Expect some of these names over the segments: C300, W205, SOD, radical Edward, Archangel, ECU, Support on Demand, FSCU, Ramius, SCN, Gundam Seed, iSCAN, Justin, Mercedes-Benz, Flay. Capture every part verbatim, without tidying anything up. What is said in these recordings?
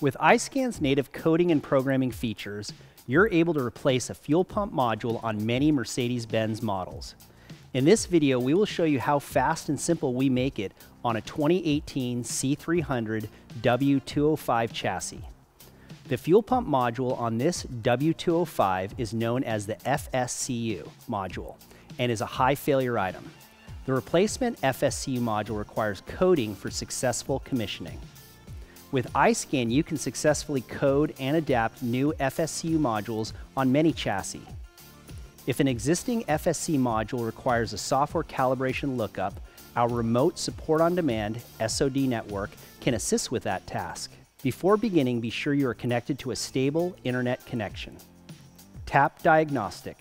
With iSCAN's native coding and programming features, you're able to replace a fuel pump module on many Mercedes-Benz models. In this video, we will show you how fast and simple we make it on a twenty eighteen C three hundred W two oh five chassis. The fuel pump module on this W two oh five is known as the F S C U module and is a high failure item. The replacement F S C U module requires coding for successful commissioning. With iSCAN, you can successfully code and adapt new F S C U modules on many chassis. If an existing F S C module requires a software calibration lookup, our remote support on demand S O D network can assist with that task. Before beginning, be sure you are connected to a stable internet connection. Tap Diagnostic.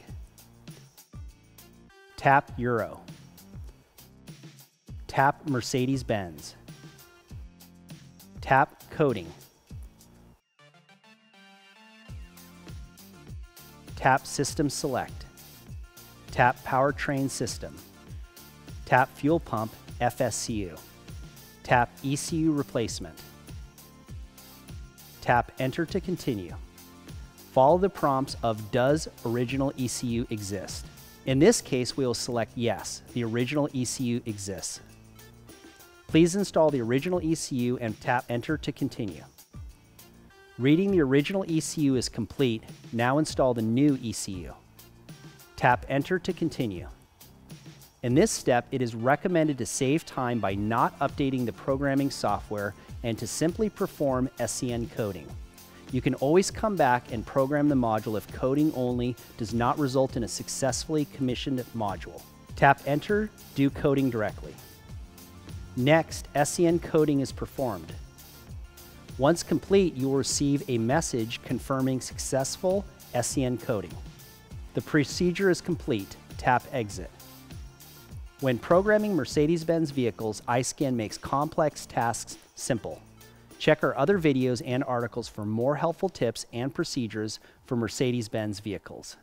Tap Euro. Tap Mercedes-Benz. Tap Coding. Tap System Select. Tap Powertrain System. Tap Fuel Pump F S C U. Tap E C U Replacement. Tap Enter to continue. Follow the prompts of Does Original E C U Exist? In this case, we will select Yes, the original E C U exists. Please install the original E C U and tap Enter to continue. Reading the original E C U is complete. Now install the new E C U. Tap Enter to continue. In this step, it is recommended to save time by not updating the programming software and to simply perform S C N coding. You can always come back and program the module if coding only does not result in a successfully commissioned module. Tap Enter, do coding directly. Next, S C N coding is performed. Once complete, you will receive a message confirming successful S C N coding. The procedure is complete. Tap Exit. When programming Mercedes-Benz vehicles, iSCAN makes complex tasks simple. Check our other videos and articles for more helpful tips and procedures for Mercedes-Benz vehicles.